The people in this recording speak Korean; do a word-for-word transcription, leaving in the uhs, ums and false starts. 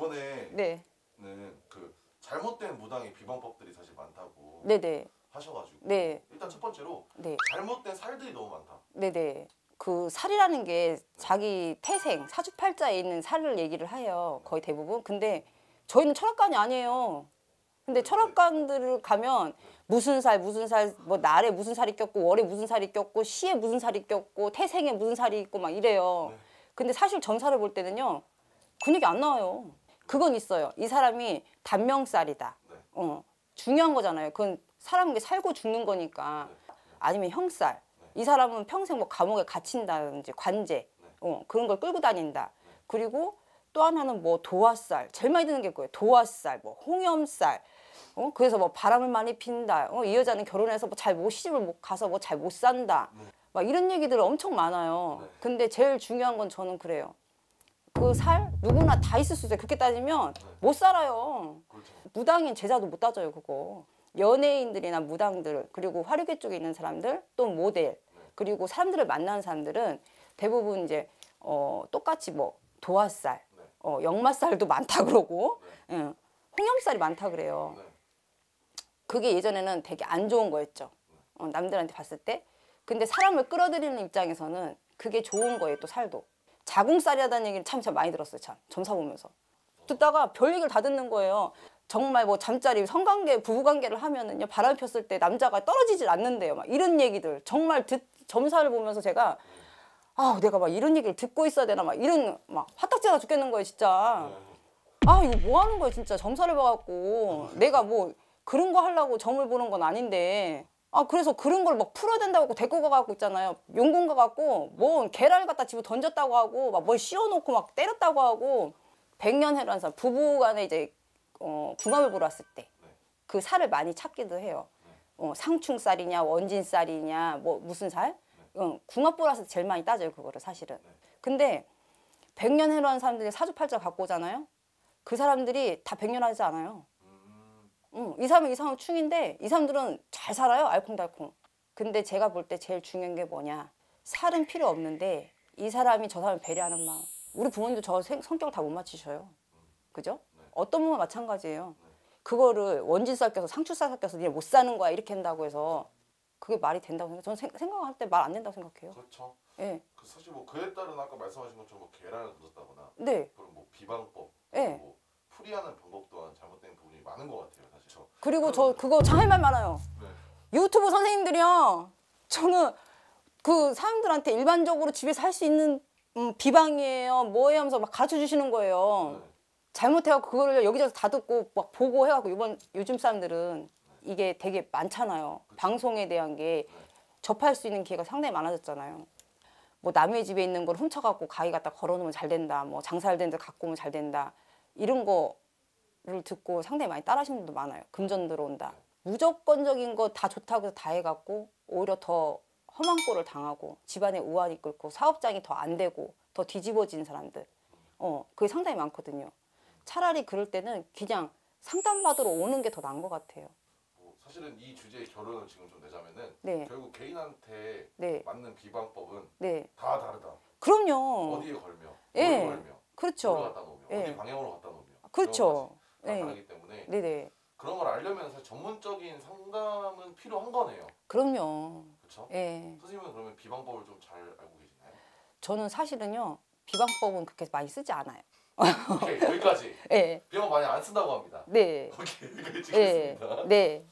이번에 네. 그 잘못된 무당의 비방법들이 사실 많다고 네네. 하셔가지고 네. 일단 첫 번째로 네. 잘못된 살들이 너무 많다. 네네. 그 살이라는 게 자기 태생, 사주팔자에 있는 살을 얘기를 해요. 거의 대부분. 근데 저희는 철학관이 아니에요. 근데 철학관들을 가면 무슨 살, 무슨 살, 뭐 날에 무슨 살이 꼈고 월에 무슨 살이 꼈고 시에 무슨 살이 꼈고 태생에 무슨 살이 있고 막 이래요. 근데 사실 전사를 볼 때는요. 근육이 안 나와요. 그건 있어요. 이 사람이 단명살이다. 어, 중요한 거잖아요. 그건 사람이 살고 죽는 거니까. 아니면 형살. 이 사람은 평생 뭐 감옥에 갇힌다든지 관제 어, 그런 걸 끌고 다닌다. 그리고 또 하나는 뭐 도화살, 제일 많이 드는 게 거예요. 도화살, 뭐 홍염살. 어? 그래서 뭐 바람을 많이 핀다. 어? 이 여자는 결혼해서 뭐 잘 못 시집을 못 가서 뭐 잘 못 산다. 막 이런 얘기들 엄청 많아요. 근데 제일 중요한 건 저는 그래요. 그 살 누구나 다 있을 수 있어요. 그렇게 따지면 못 살아요. 무당인 제자도 못 따져요 그거. 연예인들이나 무당들, 그리고 화류계 쪽에 있는 사람들, 또 모델, 그리고 사람들을 만나는 사람들은 대부분 이제 어, 똑같이 뭐 도화살, 어, 역마살도 많다 그러고 응, 홍염살이 많다 그래요. 그게 예전에는 되게 안 좋은 거였죠. 어, 남들한테 봤을 때. 근데 사람을 끌어들이는 입장에서는 그게 좋은 거예요. 또 살도. 자궁살이라는 얘기를 참, 참 많이 들었어요. 참 점사 보면서. 듣다가 별 얘기를 다 듣는 거예요. 정말 뭐 잠자리, 성관계, 부부관계를 하면은요 바람 폈을 때 남자가 떨어지질 않는데요. 막 이런 얘기들 정말 듣, 점사를 보면서 제가 아 내가 막 이런 얘기를 듣고 있어야 되나 막 이런 막 화딱지가 죽겠는 거예요 진짜. 아 이거 뭐 하는 거예요 진짜 점사를 봐갖고 내가 뭐 그런 거 하려고 점을 보는 건 아닌데. 아 그래서 그런 걸 막 풀어야 된다고 데리고 가갖고 있잖아요. 용궁 가갖고 뭔 계란을 갖다 집어 던졌다고 하고 막 뭘 씌워놓고 막 때렸다고 하고 백년해라는 사람 부부간에 이제. 어, 궁합을 보러 왔을 때 그 살을 많이 찾기도 해요. 어, 상충살이냐 원진살이냐 뭐 무슨 살? 어, 궁합 보러 왔을 때 제일 많이 따져요 그거를 사실은. 근데 백년 해로한 사람들이 사주팔자 갖고 오잖아요. 그 사람들이 다 백년하지 않아요. 어, 이 사람은 이 사람은 충인데 이 사람들은 잘 살아요 알콩달콩. 근데 제가 볼 때 제일 중요한 게 뭐냐. 살은 필요 없는데 이 사람이 저 사람을 배려하는 마음. 우리 부모님도 저 성격을 다 못 맞추셔요. 그죠? 어떤 분은 마찬가지예요. 그거를 원진살 껴서 상추살 껴서 니네 못 사는 거야 이렇게 한다고 해서 그게 말이 된다고 생각해요. 저는 생각할 때 말 안 된다고 생각해요. 그렇죠. 예. 그 사실 뭐 그에 따른 아까 말씀하신 것처럼 뭐 계란을 던졌다거나 네. 그런 뭐 비방법, 네. 뭐 풀이하는 방법 또한 잘못된 부분이 많은 것 같아요. 사실 저. 그리고 저 그거 참 할 말 많아요. 네. 유튜브 선생님들이요. 저는 그 사람들한테 일반적으로 집에서 할 수 있는 음, 비방이에요. 뭐예요 하면서 막 가르쳐 주시는 거예요. 네. 잘못해서 그거를 여기저기서 다 듣고 막 보고 해갖고 이번 요즘 사람들은 이게 되게 많잖아요. 방송에 대한 게 접할 수 있는 기회가 상당히 많아졌잖아요. 뭐 남의 집에 있는 걸 훔쳐갖고 가위 갖다 걸어놓으면 잘 된다. 뭐 장사를 된 데 갖고 오면 잘 된다. 이런 거를 듣고 상당히 많이 따라하시는 분도 많아요. 금전 들어온다. 무조건적인 거 다 좋다고 해서 다 해갖고 오히려 더 험한 꼴을 당하고 집안에 우환이 끓고 사업장이 더 안 되고 더 뒤집어진 사람들. 어, 그게 상당히 많거든요. 차라리 그럴 때는 그냥 상담받으러 오는 게 더 나은 것 같아요. 뭐 사실은 이 주제의 결론을 지금 좀 내자면은 네. 결국 개인한테 네. 맞는 비방법은 네. 다 다르다. 그럼요. 어디에 걸며, 네. 뭘 걸며, 그렇죠. 갖다 놓으며, 네. 어디 방향으로 갖다 놓으며, 그렇죠. 다 네. 다르기 때문에 네네. 그런 걸 알려면 사실 전문적인 상담은 필요한 거네요. 그럼요. 그렇죠. 네. 선생님은 그러면 비방법을 좀 잘 알고 계시나요? 저는 사실은요 비방법은 그렇게 많이 쓰지 않아요. 오케이, 여기까지. 네. 비용 많이 안 쓴다고 합니다. 네. 오케이, 여기까지 찍겠습니다. 네. 네.